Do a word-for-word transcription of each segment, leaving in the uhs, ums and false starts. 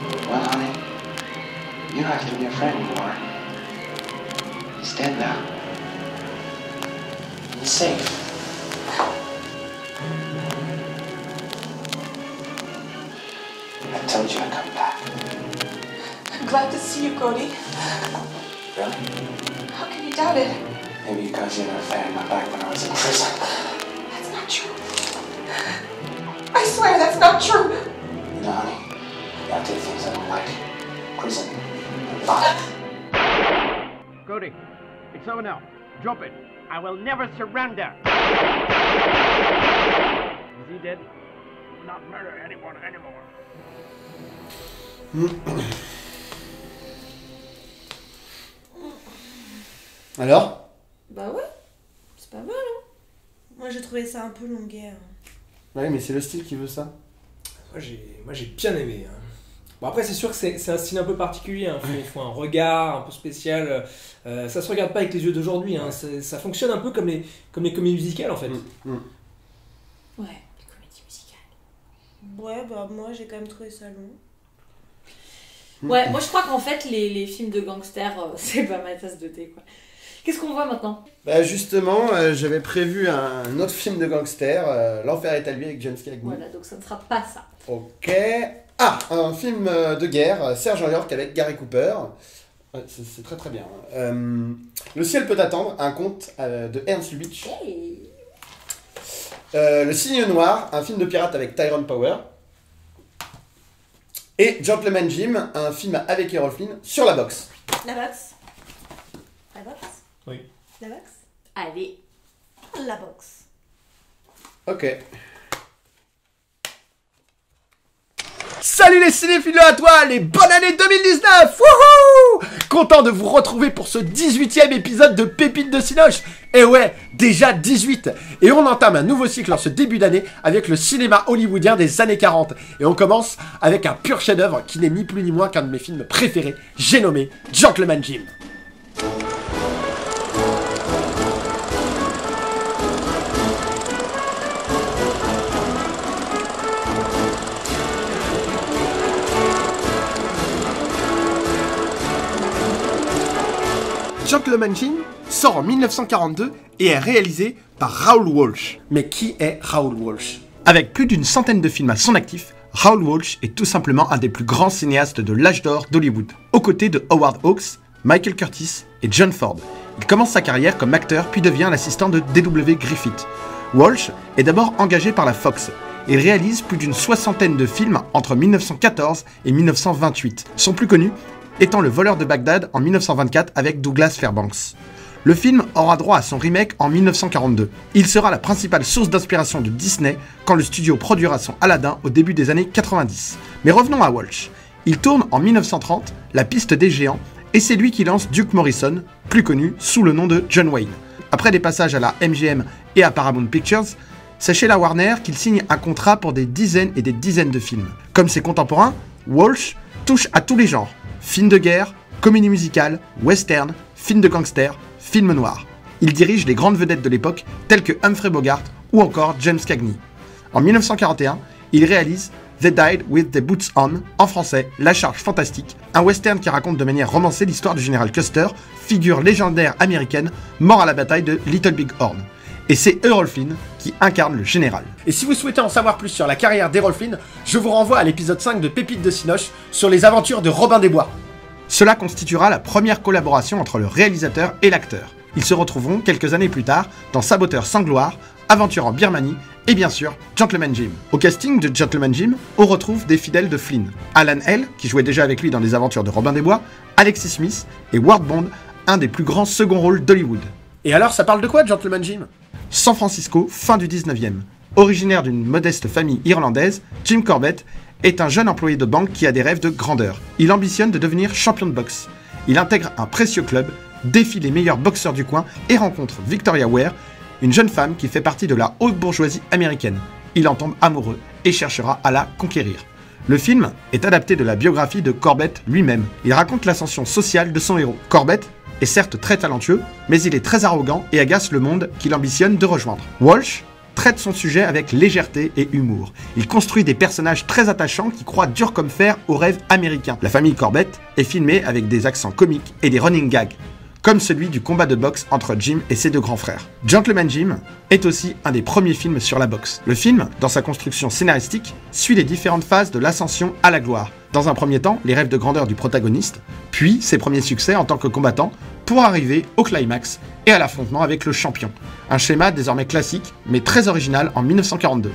Well, honey, you're not going to be a friend anymore. He's dead now. And he's safe. I told you I'd come back. I'm glad to see you, Cody. Really? How can you doubt it? Maybe because you never fired my back when I was in prison. That's not true. I swear that's not true. You know, honey, I do things I don't like. Prison. Bye. Cody, it's over now. Drop it. I will never surrender. Is he dead? Will not murder anyone anymore. Alors? Bah ouais, c'est pas mal, hein. Moi j'ai trouvé ça un peu longuet. Hein. Ouais, mais c'est le style qui veut ça. Moi j'ai, moi j'ai bien aimé. Hein. Bon, après c'est sûr que c'est, c'est un style un peu particulier, hein. Il faut un regard un peu spécial, euh, ça se regarde pas avec les yeux d'aujourd'hui, hein. Ouais. Ça fonctionne un peu comme les, comme les comédies musicales en fait. Mmh. Mmh. Ouais, les comédies musicales. Ouais, bah moi j'ai quand même trouvé ça long. Mmh. Ouais, moi je crois qu'en fait les, les films de gangsters, euh, c'est pas ma tasse de thé quoi. Qu'est-ce qu'on voit maintenant? Bah justement, euh, j'avais prévu un, un autre film de gangster, euh, L'Enfer est à lui avec James Cagney. Voilà, donc ça ne sera pas ça. Ok. Ah, un film de guerre, Sergeant York avec Gary Cooper. Ouais, c'est, c'est très très bien. Euh, Le ciel peut attendre, un conte euh, de Ernst Lubitsch. Hey. Euh, Le signe noir, un film de pirate avec Tyrone Power. Et Gentleman Jim, un film avec Errol Flynn sur la boxe. La boxe. La boxe. Oui. La boxe. Allez, la boxe. Ok. Salut les cinéphiles à toi, les bonne année deux mille dix-neuf. Wouhou! Content de vous retrouver pour ce dix-huitième épisode de Pépites de Cinoche. Et ouais, déjà dix-huit. Et on entame un nouveau cycle en ce début d'année avec le cinéma hollywoodien des années quarante. Et on commence avec un pur chef-d'œuvre qui n'est ni plus ni moins qu'un de mes films préférés. J'ai nommé Gentleman Jim. Gentleman Jim sort en mille neuf cent quarante-deux et est réalisé par Raoul Walsh. Mais qui est Raoul Walsh? Avec plus d'une centaine de films à son actif, Raoul Walsh est tout simplement un des plus grands cinéastes de l'âge d'or d'Hollywood. Aux côtés de Howard Hawks, Michael Curtis et John Ford, il commence sa carrière comme acteur puis devient l'assistant de D W Griffith. Walsh est d'abord engagé par la Fox. Il réalise plus d'une soixantaine de films entre mille neuf cent quatorze et mille neuf cent vingt-huit. Son plus connu étant Le voleur de Bagdad en mille neuf cent vingt-quatre avec Douglas Fairbanks. Le film aura droit à son remake en mille neuf cent quarante-deux. Il sera la principale source d'inspiration de Disney quand le studio produira son Aladdin au début des années quatre-vingt-dix. Mais revenons à Walsh. Il tourne en mille neuf cent trente La Piste des Géants et c'est lui qui lance Duke Morrison, plus connu sous le nom de John Wayne. Après des passages à la M G M et à Paramount Pictures, c'est chez la Warner qu'il signe un contrat pour des dizaines et des dizaines de films. Comme ses contemporains, Walsh touche à tous les genres. Films de guerre, comédie musicale, western, films de gangsters, films noirs. Il dirige les grandes vedettes de l'époque telles que Humphrey Bogart ou encore James Cagney. En mille neuf cent quarante et un, il réalise They Died With Their Boots On, en français La Charge Fantastique, un western qui raconte de manière romancée l'histoire du général Custer, figure légendaire américaine mort à la bataille de Little Big Horn. Et c'est Errol Flynn qui incarne le général. Et si vous souhaitez en savoir plus sur la carrière d'Errol Flynn, je vous renvoie à l'épisode cinq de Pépites de Cinoche sur les aventures de Robin des Bois. Cela constituera la première collaboration entre le réalisateur et l'acteur. Ils se retrouveront quelques années plus tard dans Saboteur sans gloire, Aventure en Birmanie et bien sûr Gentleman Jim. Au casting de Gentleman Jim, on retrouve des fidèles de Flynn. Alan L, qui jouait déjà avec lui dans les aventures de Robin des Bois, Alexis Smith et Ward Bond, un des plus grands seconds rôles d'Hollywood. Et alors, ça parle de quoi, Gentleman Jim? San Francisco, fin du dix-neuvième. Originaire d'une modeste famille irlandaise, Jim Corbett est un jeune employé de banque qui a des rêves de grandeur. Il ambitionne de devenir champion de boxe. Il intègre un précieux club, défie les meilleurs boxeurs du coin et rencontre Victoria Ware, une jeune femme qui fait partie de la haute bourgeoisie américaine. Il en tombe amoureux et cherchera à la conquérir. Le film est adapté de la biographie de Corbett lui-même. Il raconte l'ascension sociale de son héros. Corbett est certes très talentueux, mais il est très arrogant et agace le monde qu'il ambitionne de rejoindre. Walsh traite son sujet avec légèreté et humour. Il construit des personnages très attachants qui croient dur comme fer aux rêves américains. La famille Corbett est filmée avec des accents comiques et des running gags, comme celui du combat de boxe entre Jim et ses deux grands frères. Gentleman Jim est aussi un des premiers films sur la boxe. Le film, dans sa construction scénaristique, suit les différentes phases de l'ascension à la gloire. Dans un premier temps, les rêves de grandeur du protagoniste, puis ses premiers succès en tant que combattant, pour arriver au climax et à l'affrontement avec le champion. Un schéma désormais classique, mais très original en mille neuf cent quarante-deux.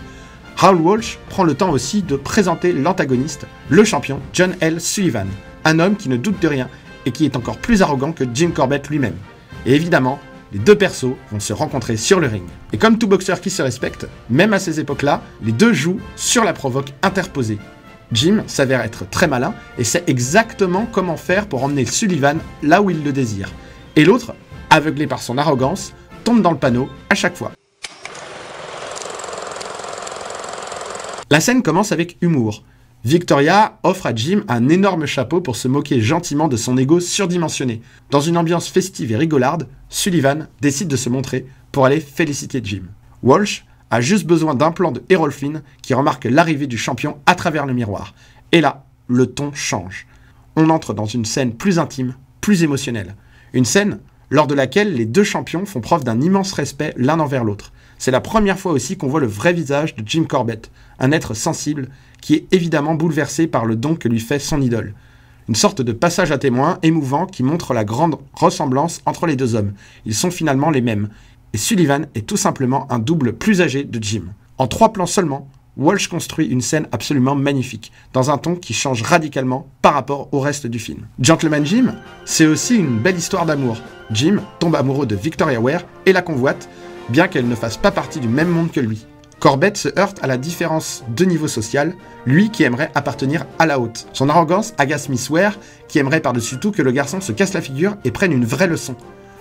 Raoul Walsh prend le temps aussi de présenter l'antagoniste, le champion John L. Sullivan, un homme qui ne doute de rien, et qui est encore plus arrogant que Jim Corbett lui-même. Et évidemment, les deux persos vont se rencontrer sur le ring. Et comme tout boxeur qui se respecte, même à ces époques-là, les deux jouent sur la provoque interposée. Jim s'avère être très malin et sait exactement comment faire pour emmener Sullivan là où il le désire. Et l'autre, aveuglé par son arrogance, tombe dans le panneau à chaque fois. La scène commence avec humour. Victoria offre à Jim un énorme chapeau pour se moquer gentiment de son ego surdimensionné. Dans une ambiance festive et rigolarde, Sullivan décide de se montrer pour aller féliciter Jim. Walsh a juste besoin d'un plan de Errol Flynn qui remarque l'arrivée du champion à travers le miroir. Et là, le ton change. On entre dans une scène plus intime, plus émotionnelle. Une scène lors de laquelle les deux champions font preuve d'un immense respect l'un envers l'autre. C'est la première fois aussi qu'on voit le vrai visage de Jim Corbett, un être sensible qui est évidemment bouleversé par le don que lui fait son idole. Une sorte de passage à témoin émouvant qui montre la grande ressemblance entre les deux hommes. Ils sont finalement les mêmes, et Sullivan est tout simplement un double plus âgé de Jim. En trois plans seulement, Walsh construit une scène absolument magnifique, dans un ton qui change radicalement par rapport au reste du film. Gentleman Jim, c'est aussi une belle histoire d'amour. Jim tombe amoureux de Victoria Ware et la convoite, bien qu'elle ne fasse pas partie du même monde que lui. Corbett se heurte à la différence de niveau social, lui qui aimerait appartenir à la haute. Son arrogance agace Miss Ware, qui aimerait par-dessus tout que le garçon se casse la figure et prenne une vraie leçon.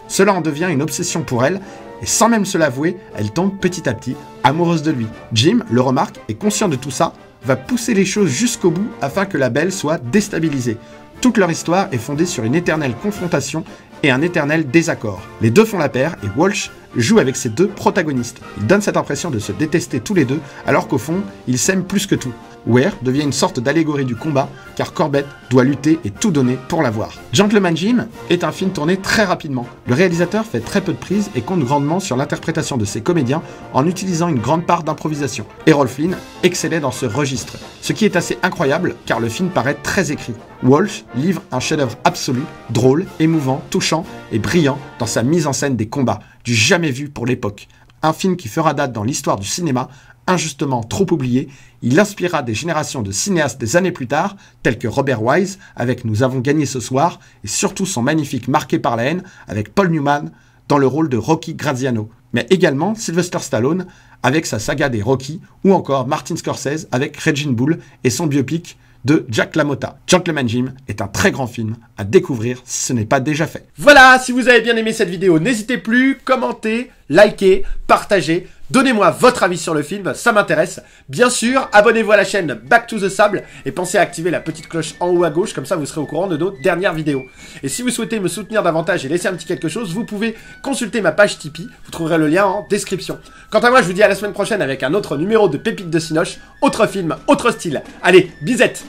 Cela en devient une obsession pour elle, et sans même se l'avouer, elle tombe petit à petit amoureuse de lui. Jim le remarque et, conscient de tout ça, va pousser les choses jusqu'au bout afin que la belle soit déstabilisée. Toute leur histoire est fondée sur une éternelle confrontation et un éternel désaccord. Les deux font la paire et Walsh joue avec ses deux protagonistes. Il donne cette impression de se détester tous les deux, alors qu'au fond, ils s'aiment plus que tout. Ware devient une sorte d'allégorie du combat, car Corbett doit lutter et tout donner pour l'avoir. Gentleman Jim est un film tourné très rapidement. Le réalisateur fait très peu de prises et compte grandement sur l'interprétation de ses comédiens en utilisant une grande part d'improvisation. Errol Flynn excellait dans ce registre, ce qui est assez incroyable car le film paraît très écrit. Walsh livre un chef-d'œuvre absolu, drôle, émouvant, touchant et brillant dans sa mise en scène des combats, du jamais vu pour l'époque. Un film qui fera date dans l'histoire du cinéma, injustement trop oublié. Il inspirera des générations de cinéastes des années plus tard, tels que Robert Wise, avec Nous avons gagné ce soir, et surtout son magnifique Marqué par la haine, avec Paul Newman, dans le rôle de Rocky Graziano. Mais également Sylvester Stallone, avec sa saga des Rocky, ou encore Martin Scorsese, avec Raging Bull et son biopic de Jack LaMotta. Gentleman Jim est un très grand film à découvrir si ce n'est pas déjà fait. Voilà, si vous avez bien aimé cette vidéo, n'hésitez plus, commentez, likez, partagez, donnez-moi votre avis sur le film, ça m'intéresse. Bien sûr, abonnez-vous à la chaîne Back to the Sable et pensez à activer la petite cloche en haut à gauche, comme ça vous serez au courant de nos dernières vidéos. Et si vous souhaitez me soutenir davantage et laisser un petit quelque chose, vous pouvez consulter ma page Tipeee, vous trouverez le lien en description. Quant à moi, je vous dis à la semaine prochaine avec un autre numéro de Pépites de Cinoche, autre film, autre style. Allez, bisette.